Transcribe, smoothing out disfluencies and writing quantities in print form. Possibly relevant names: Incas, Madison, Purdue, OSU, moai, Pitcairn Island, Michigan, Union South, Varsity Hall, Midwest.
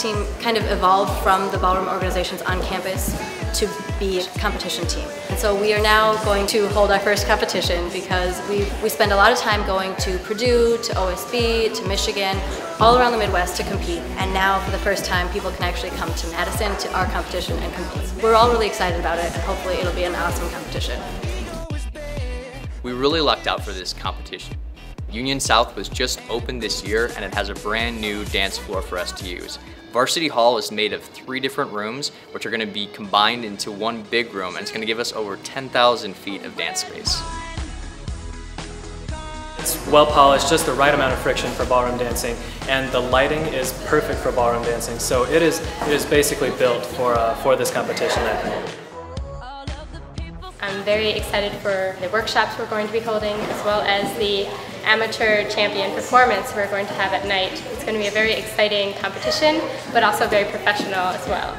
team kind of evolved from the ballroom organizations on campus to be a competition team. And so we are now going to hold our first competition because we spend a lot of time going to Purdue, to OSU, to Michigan, all around the Midwest to compete. And now for the first time people can actually come to Madison to our competition and compete. We're all really excited about it and hopefully it'll be an awesome competition. We really lucked out for this competition. Union South was just opened this year and it has a brand new dance floor for us to use. Varsity Hall is made of 3 different rooms which are going to be combined into one big room, and it's going to give us over 10,000 feet of dance space. It's well polished, just the right amount of friction for ballroom dancing, and the lighting is perfect for ballroom dancing, so it is basically built for this competition. I'm very excited for the workshops we're going to be holding, as well as the amateur champion performance we're going to have at night. It's going to be a very exciting competition, but also very professional as well.